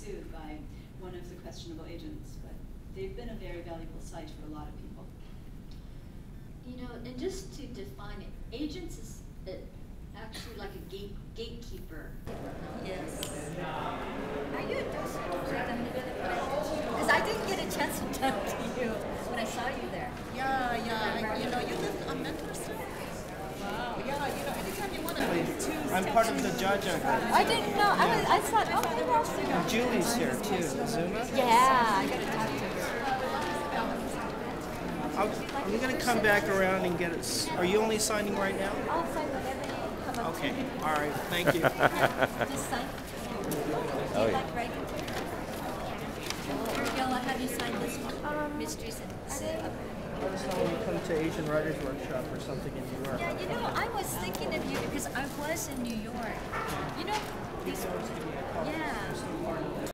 sued by one of the questionable agents, but they've been a very valuable site for a lot of people. You know, and just to define it, agents is actually like a gatekeeper. Yes. Are you a doctor? Because I didn't get a chance to talk to you when I saw you there. Yeah. You know, you lived on Mentorson. Wow. Yeah, you know, anytime you want to live two steps. I'm part of the judge. I didn't know. I thought, oh, my gosh. Julie's here, too. Zuma? Yeah, I got to talk to her. I'm going to come back around and get it. Are you only signing right now? I'll sign whatever you come up to. Okay. All right. Thank you. Just sign. Oh, yeah. I'll have you sign this one. Mysteries and Sin. I was telling you come to Asian Writers Workshop or something in New York. Yeah, you know, I was thinking of you because I was in New York. You know, these. Yeah.